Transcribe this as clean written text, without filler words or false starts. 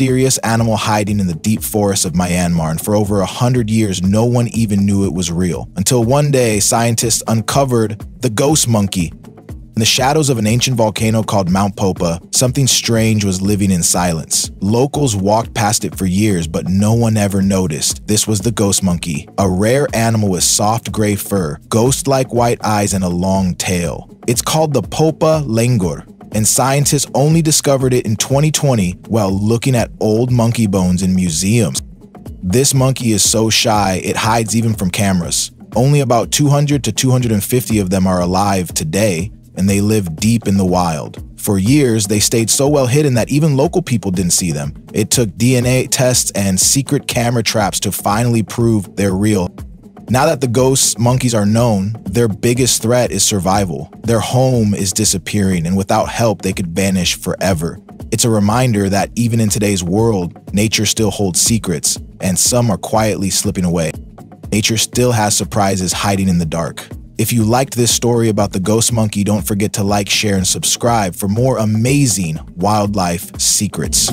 mysterious animal hiding in the deep forests of Myanmar, and for over 100 years, no one even knew it was real. Until one day, scientists uncovered the ghost monkey. In the shadows of an ancient volcano called Mount Popa, something strange was living in silence. Locals walked past it for years, but no one ever noticed. This was the ghost monkey, a rare animal with soft gray fur, ghost-like white eyes, and a long tail. It's called the Popa Langur, and scientists only discovered it in 2020 while looking at old monkey bones in museums. This monkey is so shy, it hides even from cameras. Only about 200 to 250 of them are alive today, and they live deep in the wild. For years, they stayed so well hidden that even local people didn't see them. It took DNA tests and secret camera traps to finally prove they're real. Now that the ghost monkeys are known, their biggest threat is survival. Their home is disappearing, and without help, they could vanish forever. It's a reminder that even in today's world, nature still holds secrets, and some are quietly slipping away. Nature still has surprises hiding in the dark. If you liked this story about the ghost monkey, don't forget to like, share, and subscribe for more amazing wildlife secrets.